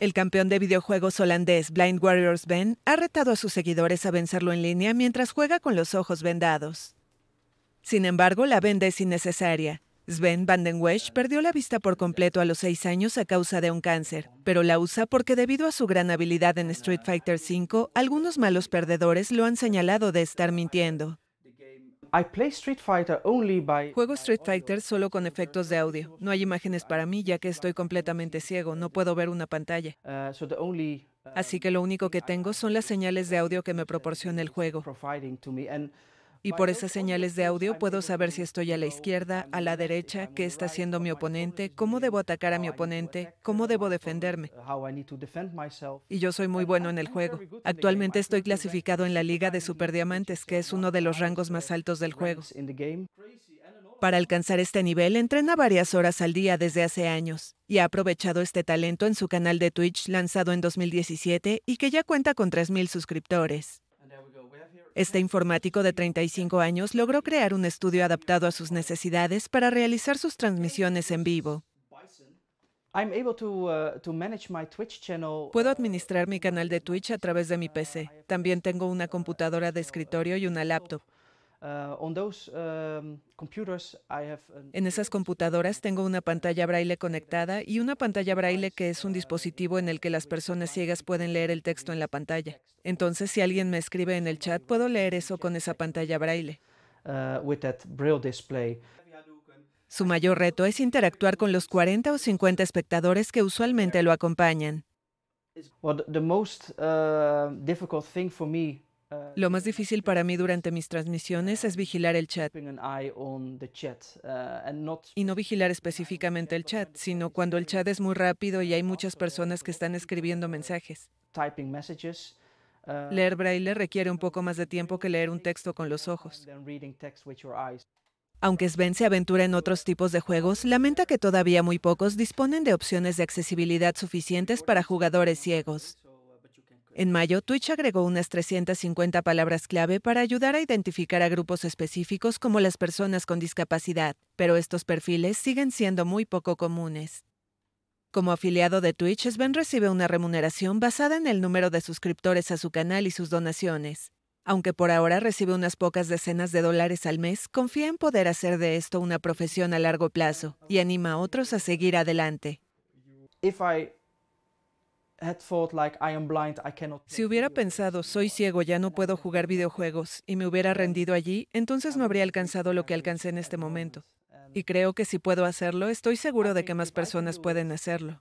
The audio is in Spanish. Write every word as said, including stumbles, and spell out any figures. El campeón de videojuegos holandés Blind Warrior Sven ha retado a sus seguidores a vencerlo en línea mientras juega con los ojos vendados. Sin embargo, la venda es innecesaria. Sven Van den Wijk perdió la vista por completo a los seis años a causa de un cáncer, pero la usa porque debido a su gran habilidad en Street Fighter cinco, algunos malos perdedores lo han señalado de estar mintiendo. Juego Street Fighter solo con efectos de audio. No hay imágenes para mí ya que estoy completamente ciego, no puedo ver una pantalla. Así que lo único que tengo son las señales de audio que me proporciona el juego. Y por esas señales de audio puedo saber si estoy a la izquierda, a la derecha, qué está haciendo mi oponente, cómo debo atacar a mi oponente, cómo debo defenderme. Y yo soy muy bueno en el juego. Actualmente estoy clasificado en la Liga de Super Diamantes, que es uno de los rangos más altos del juego. Para alcanzar este nivel, entrena varias horas al día desde hace años y ha aprovechado este talento en su canal de Twitch lanzado en dos mil diecisiete y que ya cuenta con tres mil suscriptores. Este informático de treinta y cinco años logró crear un estudio adaptado a sus necesidades para realizar sus transmisiones en vivo. Puedo administrar mi canal de Twitch a través de mi P C. También tengo una computadora de escritorio y una laptop. En esas computadoras tengo una pantalla braille conectada y una pantalla braille que es un dispositivo en el que las personas ciegas pueden leer el texto en la pantalla. Entonces, si alguien me escribe en el chat, puedo leer eso con esa pantalla braille. Su mayor reto es interactuar con los cuarenta o cincuenta espectadores que usualmente lo acompañan. Lo más difícil para mí durante mis transmisiones es vigilar el chat. Y no vigilar específicamente el chat, sino cuando el chat es muy rápido y hay muchas personas que están escribiendo mensajes. Leer braille requiere un poco más de tiempo que leer un texto con los ojos. Aunque Sven se aventura en otros tipos de juegos, lamenta que todavía muy pocos disponen de opciones de accesibilidad suficientes para jugadores ciegos. En mayo, Twitch agregó unas trescientas cincuenta palabras clave para ayudar a identificar a grupos específicos como las personas con discapacidad, pero estos perfiles siguen siendo muy poco comunes. Como afiliado de Twitch, Sven recibe una remuneración basada en el número de suscriptores a su canal y sus donaciones. Aunque por ahora recibe unas pocas decenas de dólares al mes, confía en poder hacer de esto una profesión a largo plazo y anima a otros a seguir adelante. Si hubiera pensado, soy ciego, ya no puedo jugar videojuegos, y me hubiera rendido allí, entonces no habría alcanzado lo que alcancé en este momento. Y creo que si puedo hacerlo, estoy seguro de que más personas pueden hacerlo.